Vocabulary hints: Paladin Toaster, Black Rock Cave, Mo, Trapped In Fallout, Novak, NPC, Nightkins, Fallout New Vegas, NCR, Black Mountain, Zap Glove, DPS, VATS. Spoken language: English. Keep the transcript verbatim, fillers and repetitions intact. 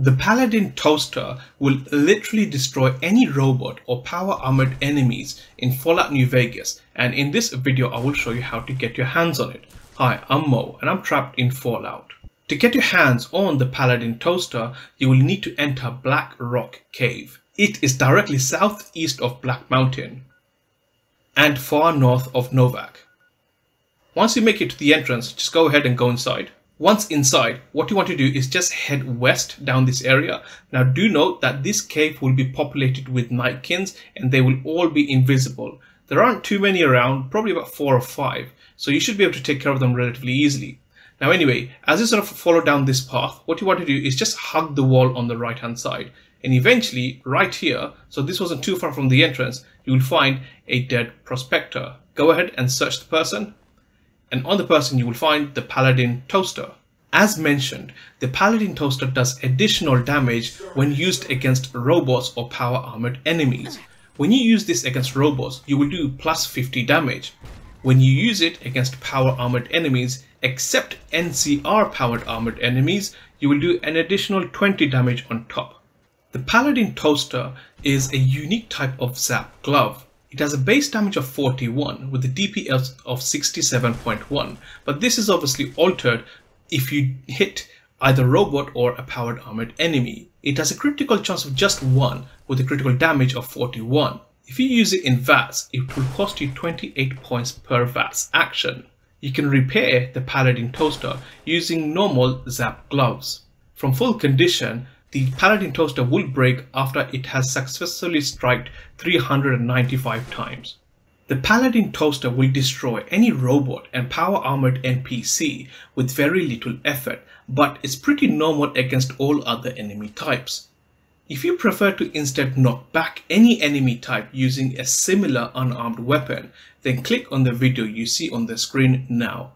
The Paladin Toaster will literally destroy any robot or power armored enemies in Fallout New Vegas, and in this video I will show you how to get your hands on it. Hi, I'm Mo and I'm trapped in Fallout. To get your hands on the Paladin Toaster, you will need to enter Black Rock Cave. It is directly southeast of Black Mountain and far north of Novak. Once you make it to the entrance, just go ahead and go inside. Once inside, what you want to do is just head west down this area. Now do note that this cave will be populated with Nightkins and they will all be invisible. There aren't too many around, probably about four or five, so you should be able to take care of them relatively easily. Now anyway, as you sort of follow down this path, what you want to do is just hug the wall on the right hand side, and eventually right here, so this wasn't too far from the entrance, you will find a dead prospector. Go ahead and search the person. And on the person you will find the Paladin Toaster. As mentioned, the Paladin Toaster does additional damage when used against robots or power armored enemies. When you use this against robots, you will do plus fifty damage. When you use it against power armored enemies, except N C R powered armored enemies, you will do an additional twenty damage on top. The Paladin Toaster is a unique type of Zap Glove. It has a base damage of forty-one with a D P S of sixty-seven point one, but this is obviously altered if you hit either robot or a powered armored enemy. It has a critical chance of just one with a critical damage of forty-one. If you use it in VATS, it will cost you twenty-eight points per VATS action. You can repair the Paladin Toaster using normal Zap Gloves. From full condition, the Paladin Toaster will break after it has successfully striked three hundred ninety-five times. The Paladin Toaster will destroy any robot and power armored N P C with very little effort, but it's pretty normal against all other enemy types. If you prefer to instead knock back any enemy type using a similar unarmed weapon, then click on the video you see on the screen now.